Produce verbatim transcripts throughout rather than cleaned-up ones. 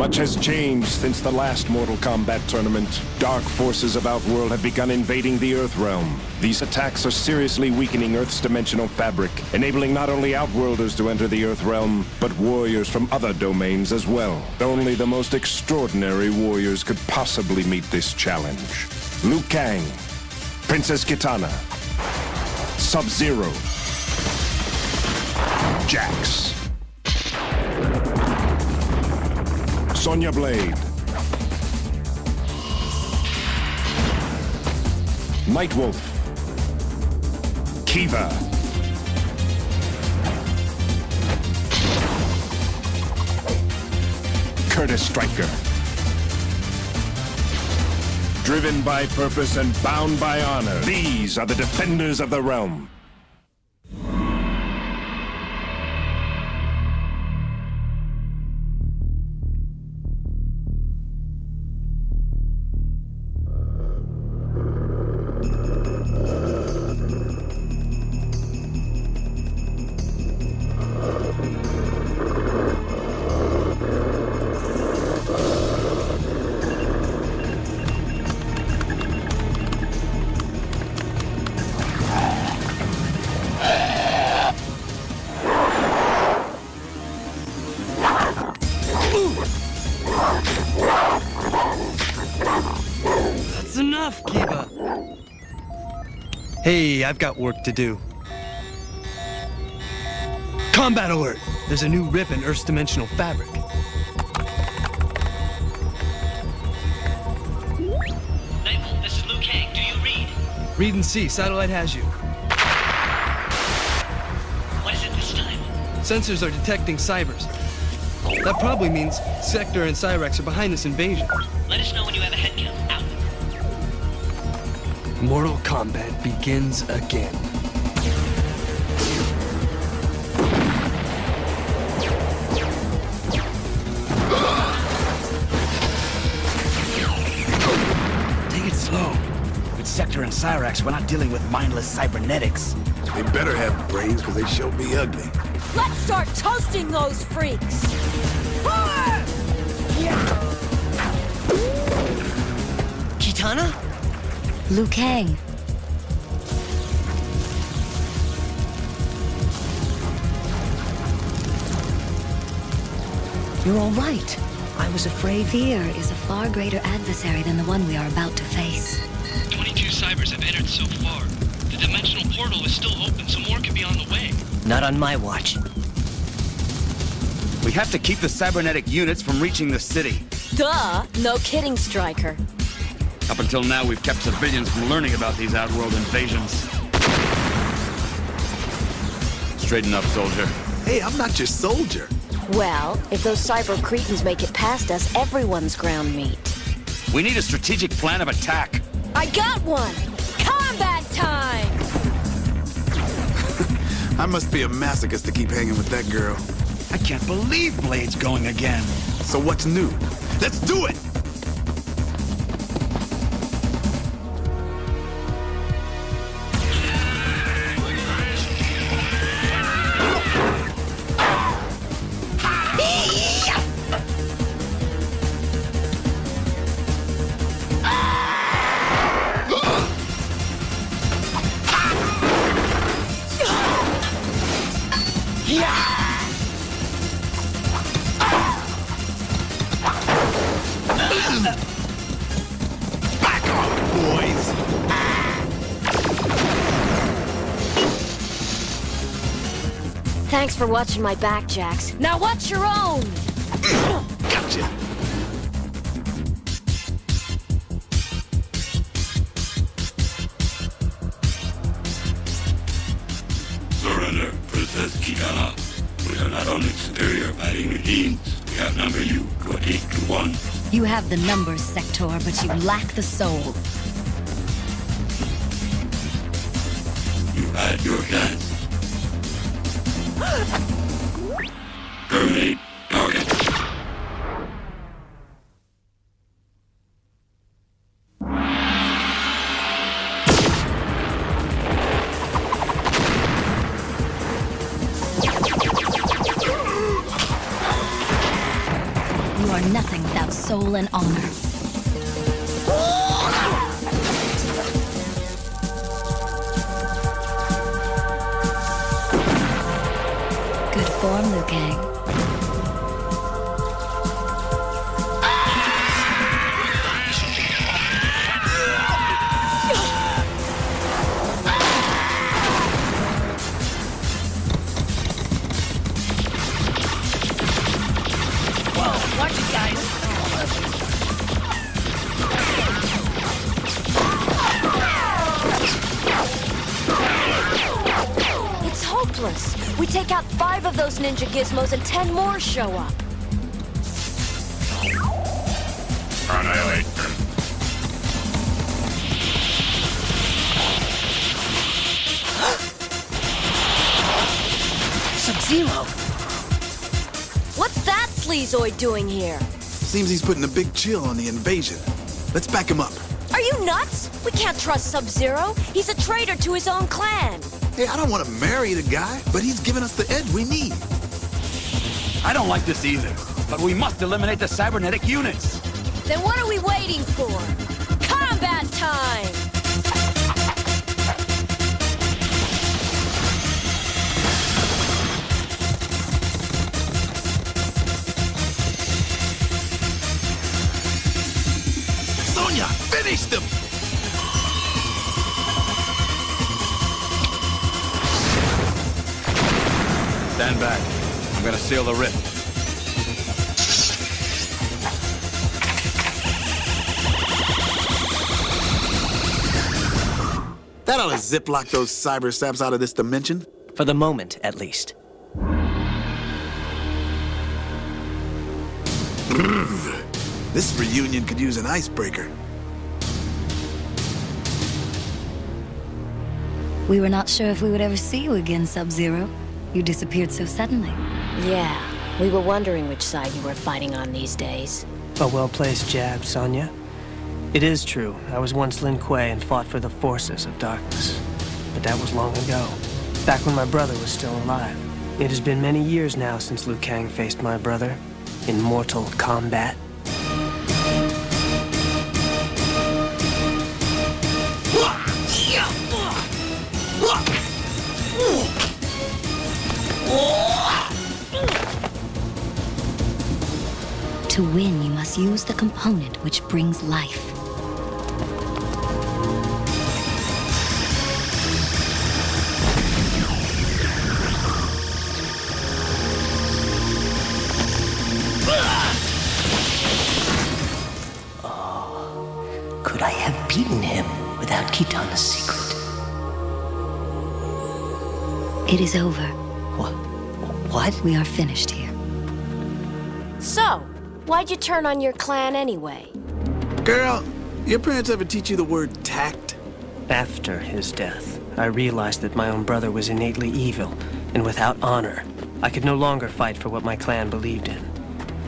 Much has changed since the last Mortal Kombat tournament. Dark forces of Outworld have begun invading the Earthrealm. These attacks are seriously weakening Earth's dimensional fabric, enabling not only Outworlders to enter the Earthrealm, but warriors from other domains as well. Only the most extraordinary warriors could possibly meet this challenge. Liu Kang, Princess Kitana, Sub-Zero, Jax, Sonya Blade, Nightwolf, Kiva, Curtis Stryker. Driven by purpose and bound by honor, these are the defenders of the realm. That's enough, Kiva. Hey, I've got work to do. Combat alert! There's a new rip in Earth's dimensional fabric. Nightwolf, this is Liu Kang. Do you read? Read and see. Satellite has you. What is it this time? Sensors are detecting cybers. That probably means Sektor and Cyrax are behind this invasion. Let us know when you have a headcount. Out. Mortal Kombat begins again. Take it slow. With Sektor and Cyrax, we're not dealing with mindless cybernetics. They better have brains, because they showed me ugly. Let's start toasting those freaks! Fire! Kitana? Liu Kang. You're all right. I was afraid. Fear is a far greater adversary than the one we are about to face. twenty-two cybers have entered so far. The dimensional portal is still open, so more could be on the way. Not on my watch. We have to keep the cybernetic units from reaching the city. Duh! No kidding, Stryker. Up until now, we've kept civilians from learning about these Outworld invasions. Straighten up, soldier. Hey, I'm not your soldier. Well, if those cyber cretins make it past us, everyone's ground meat. We need a strategic plan of attack. I got one! Combat time! I must be a masochist to keep hanging with that girl. I can't believe Blade's going again. So what's new? Let's do it! Thanks for watching my back, Jax. Now watch your own! Gotcha! Surrender, Princess Kitana. We are not only superior fighting machines, we have number you twenty-eight to one. You have the numbers, Sektor, but you lack the soul. You had your chance. Terminate target. You are nothing. soul and honor. Good form, Liu Kang. We take out five of those ninja gizmos and ten more show up. Annihilate. Sub-Zero! What's that sleazoid doing here? Seems he's putting a big chill on the invasion. Let's back him up. Are you nuts? We can't trust Sub-Zero. He's a traitor to his own clan. Hey, I don't want to marry the guy, but he's given us the edge we need. I don't like this either, but we must eliminate the cybernetic units. Then what are we waiting for? Combat time! Sonya, finish them! Stand back. I'm gonna seal the rift. That ought to ziplock those cyber saps out of this dimension. For the moment, at least. This reunion could use an icebreaker. We were not sure if we would ever see you again, Sub-Zero. You disappeared so suddenly. Yeah, we were wondering which side you were fighting on these days. A well-placed jab, Sonya. It is true, I was once Lin Kuei and fought for the forces of darkness. But that was long ago, back when my brother was still alive. It has been many years now since Liu Kang faced my brother in Mortal Kombat. To win, you must use the component which brings life. Oh, could I have beaten him without Kitana's secret? It is over. What? What? We are finished here. So, why'd you turn on your clan anyway? Girl, your parents ever teach you the word tact? After his death, I realized that my own brother was innately evil and without honor. I could no longer fight for what my clan believed in.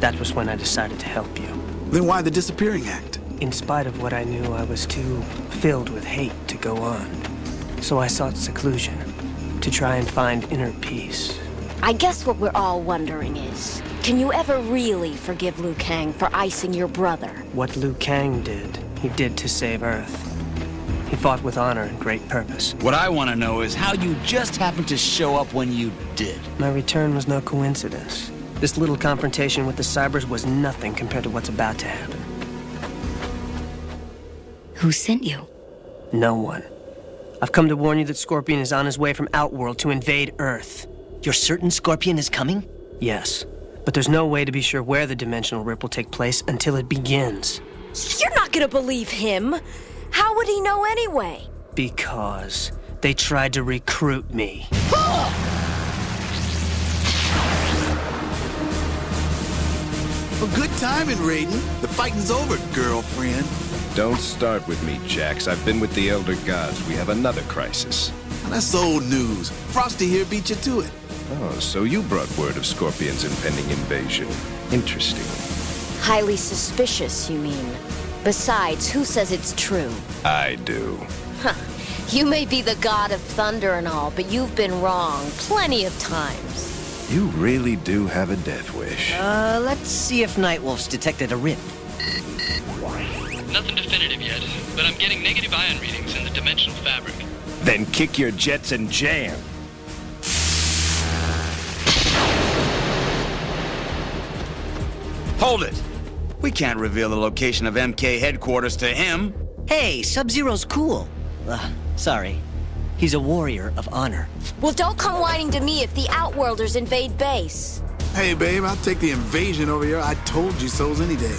That was when I decided to help you. Then why the disappearing act? In spite of what I knew, I was too filled with hate to go on. So I sought seclusion to try and find inner peace. I guess what we're all wondering is, can you ever really forgive Liu Kang for icing your brother? What Liu Kang did, he did to save Earth. He fought with honor and great purpose. What I want to know is how you just happened to show up when you did. My return was no coincidence. This little confrontation with the Cybers was nothing compared to what's about to happen. Who sent you? No one. I've come to warn you that Scorpion is on his way from Outworld to invade Earth. You're certain Scorpion is coming? Yes, but there's no way to be sure where the dimensional rip will take place until it begins. You're not gonna believe him! How would he know anyway? Because they tried to recruit me. Well, good timing, Raiden. The fighting's over, girlfriend. Don't start with me, Jax. I've been with the Elder Gods. We have another crisis. That's old news. Frosty here beat you to it. Oh, so you brought word of Scorpion's impending invasion. Interesting. Highly suspicious, you mean. Besides, who says it's true? I do. Huh. You may be the god of thunder and all, but you've been wrong plenty of times. You really do have a death wish. Uh, let's see if Nightwolf's detected a rip. Nothing definitive yet, but I'm getting negative ion readings in the dimensional fabric. Then kick your jets and jam. Hold it! We can't reveal the location of M K headquarters to him. Hey, Sub-Zero's cool. Uh, sorry. He's a warrior of honor. Well, don't come whining to me if the Outworlders invade base. Hey, babe, I'll take the invasion over here. I told you so's any day.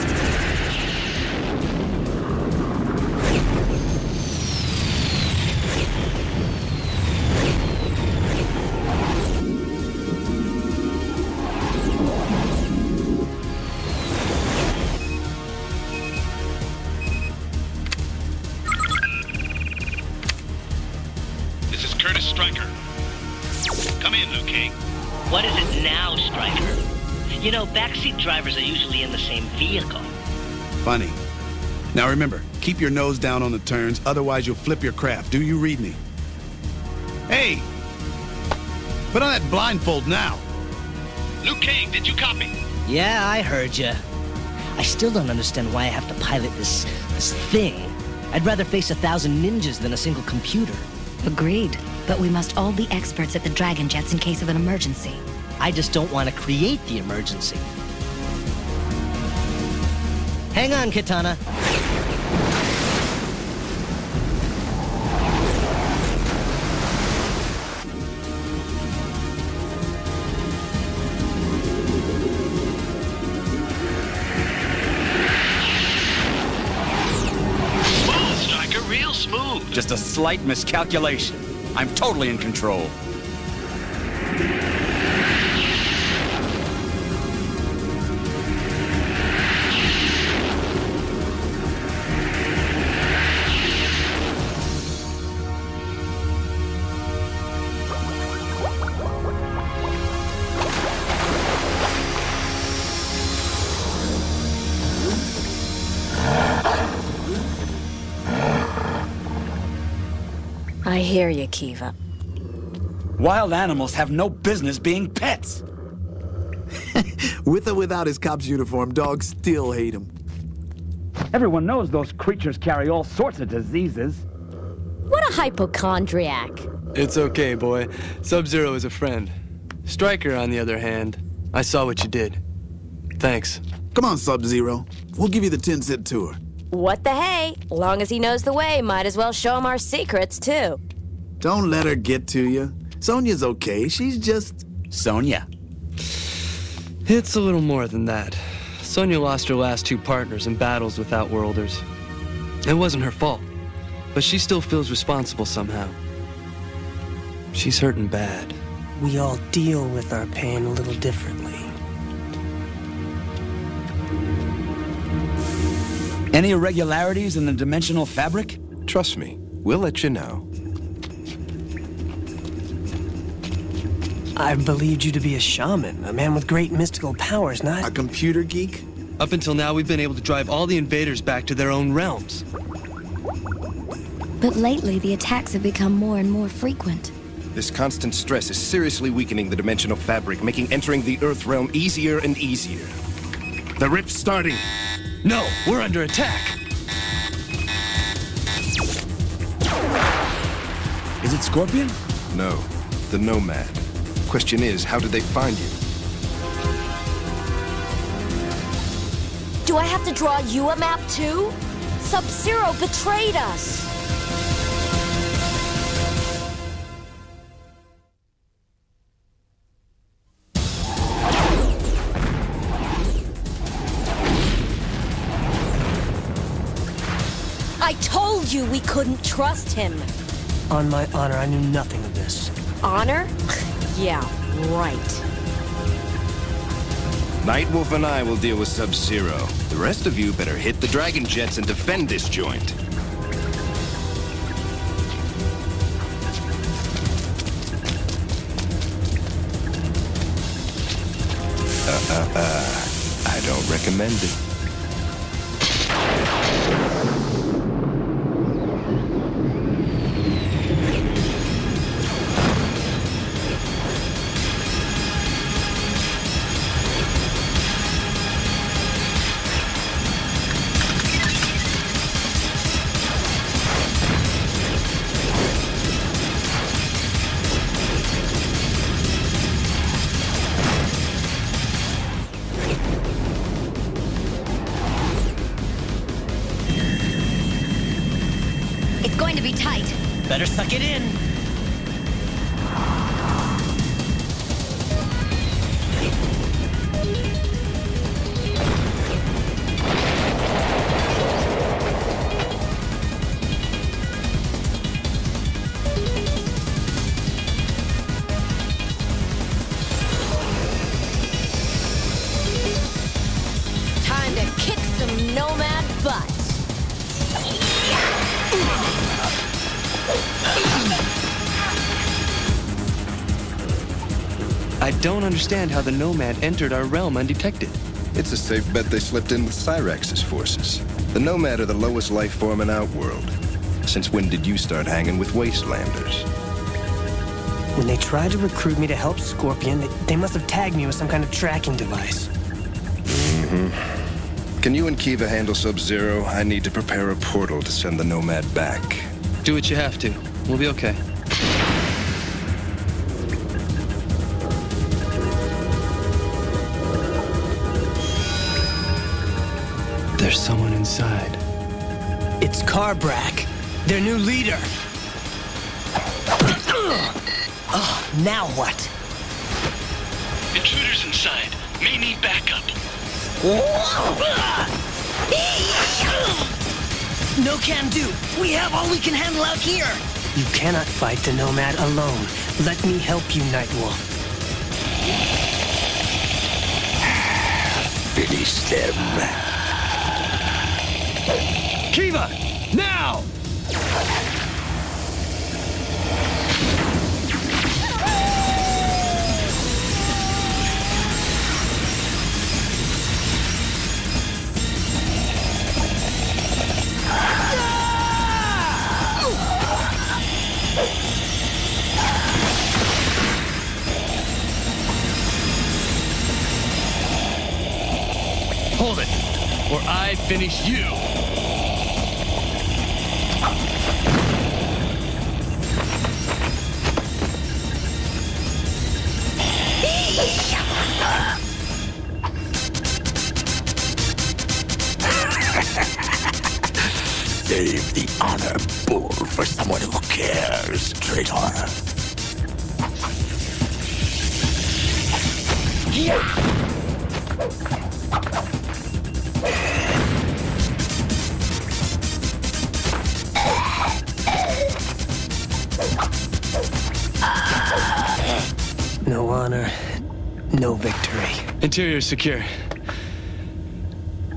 This is Curtis Stryker. Come in, Liu Kang. What is it now, Stryker? You know, backseat drivers are usually in the same vehicle. Funny. Now remember, keep your nose down on the turns, otherwise you'll flip your craft. Do you read me? Hey! Put on that blindfold now! Liu Kang, did you copy? Yeah, I heard you. I still don't understand why I have to pilot this... this thing. I'd rather face a thousand ninjas than a single computer. Agreed. But we must all be experts at the Dragon Jets in case of an emergency. I just don't want to create the emergency. Hang on, Kitana. Whoa, Stryker, real smooth. Just a slight miscalculation. I'm totally in control. I hear you, Kiva. Wild animals have no business being pets. With or without his cop's uniform, dogs still hate him. Everyone knows those creatures carry all sorts of diseases. What a hypochondriac. It's okay, boy. Sub-Zero is a friend. Stryker, on the other hand, I saw what you did. Thanks. Come on, Sub-Zero. We'll give you the ten-cent tour. What the hey? Long as he knows the way, might as well show him our secrets, too. Don't let her get to you. Sonya's okay. She's just... Sonya. It's a little more than that. Sonya lost her last two partners in battles with Outworlders. It wasn't her fault, but she still feels responsible somehow. She's hurting bad. We all deal with our pain a little differently. Any irregularities in the dimensional fabric? Trust me, we'll let you know. I believed you to be a shaman, a man with great mystical powers, not... A computer geek? Up until now, we've been able to drive all the invaders back to their own realms. But lately, the attacks have become more and more frequent. This constant stress is seriously weakening the dimensional fabric, making entering the Earthrealm easier and easier. The rip's starting! No, we're under attack! Is it Scorpion? No, the Nomad. Question is, how did they find you? Do I have to draw you a map too? Sub-Zero betrayed us! I told you we couldn't trust him. On my honor, I knew nothing of this. Honor? Yeah, right. Nightwolf and I will deal with Sub-Zero. The rest of you better hit the Dragon Jets and defend this joint. Uh, uh, uh. I don't recommend it. Better suck it in. I don't understand how the Nomad entered our realm undetected. It's a safe bet they slipped in with Cyrax's forces. The Nomad are the lowest life form in Outworld. Since when did you start hanging with Wastelanders? When they tried to recruit me to help Scorpion, they, they must have tagged me with some kind of tracking device. Mm-hmm. Can you and Kiva handle Sub-Zero? I need to prepare a portal to send the Nomad back. Do what you have to. We'll be okay. There's someone inside. It's Carbrack, their new leader. Oh, now what? Intruders inside. May need backup. No can do. We have all we can handle out here. You cannot fight the Nomad alone. Let me help you, Nightwolf. Finish them. Kiva! Now! Hold it, or I finish you! Save the honor bull for someone who cares, traitor. No honor, no victory. Interior secure.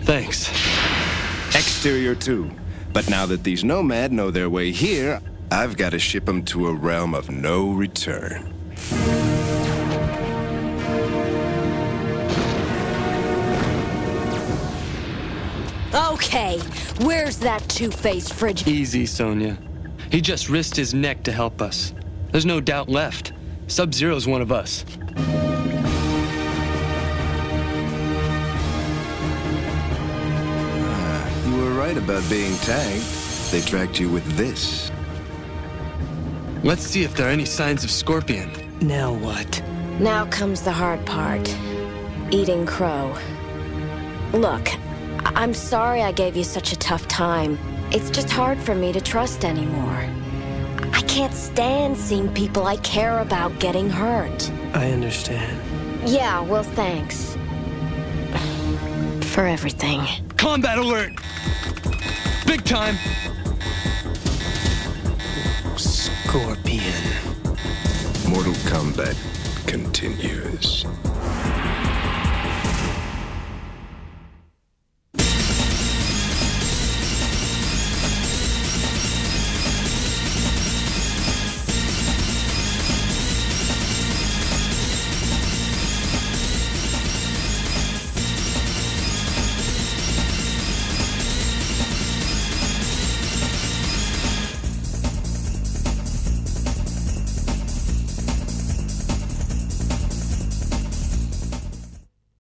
Thanks. Exterior too. But now that these Nomad know their way here, I've got to ship them to a realm of no return. Okay, where's that two-faced frigid? Easy, Sonya. He just risked his neck to help us. There's no doubt left. Sub-Zero's one of us. About being tagged, they tracked you with this. Let's see if there are any signs of Scorpion. Now what? Now comes the hard part. Eating crow. Look, I'm sorry I gave you such a tough time. It's just hard for me to trust anymore. I can't stand seeing people I care about getting hurt. I understand. Yeah, well, thanks. For everything. Combat alert! Big time! Scorpion. Mortal Kombat continues.